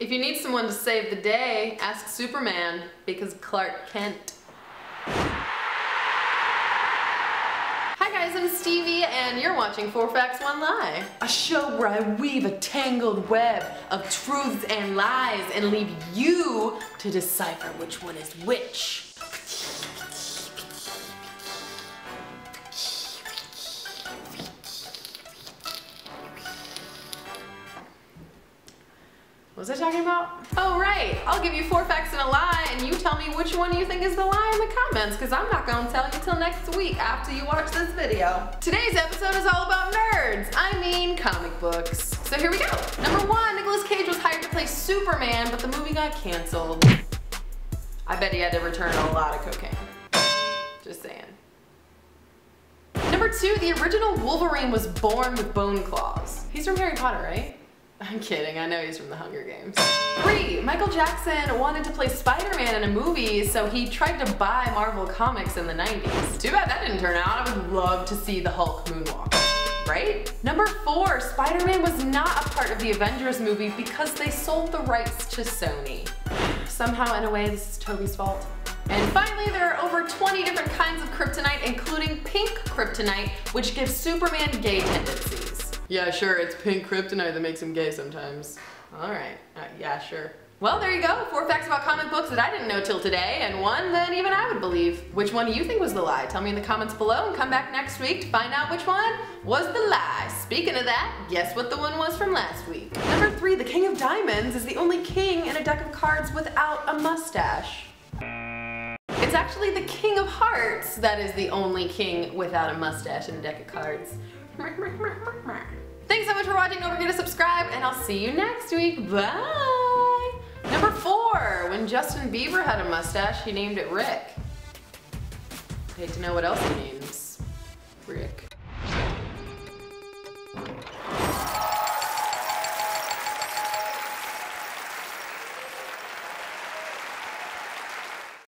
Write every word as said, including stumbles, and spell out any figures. If you need someone to save the day, ask Superman, because Clark Kent. Hi guys, I'm Stevie, and you're watching four facts one lie. A show where I weave a tangled web of truths and lies and leave you to decipher which one is which. What was I talking about? Oh right, I'll give you four facts and a lie and you tell me which one you think is the lie in the comments, because I'm not going to tell you till next week after you watch this video. Today's episode is all about nerds, I mean comic books. So here we go. Number one, Nicolas Cage was hired to play Superman, but the movie got canceled. I bet he had to return a lot of cocaine. Just saying. Number two, the original Wolverine was born with bone claws. He's from Harry Potter, right? I'm kidding, I know he's from the Hunger Games. Three, Michael Jackson wanted to play Spider-Man in a movie, so he tried to buy Marvel Comics in the nineties. Too bad that didn't turn out. I would love to see the Hulk moonwalk, right? Number four, Spider-Man was not a part of the Avengers movie because they sold the rights to Sony. Somehow, in a way, this is Toby's fault. And finally, there are over twenty different kinds of kryptonite, including pink kryptonite, which gives Superman gay tendencies. Yeah, sure, it's pink kryptonite that makes him gay sometimes. Alright, uh, yeah, sure. Well, there you go, four facts about comic books that I didn't know till today, and one that even I would believe. Which one do you think was the lie? Tell me in the comments below, and come back next week to find out which one was the lie. Speaking of that, guess what the one was from last week. Number three, the King of Diamonds is the only king in a deck of cards without a mustache. It's actually the King of Hearts that is the only king without a mustache in a deck of cards. Thanks so much for watching, don't forget to subscribe, and I'll see you next week. Bye! Number four, when Justin Bieber had a mustache, he named it Rick. I'd hate to know what else he names Rick.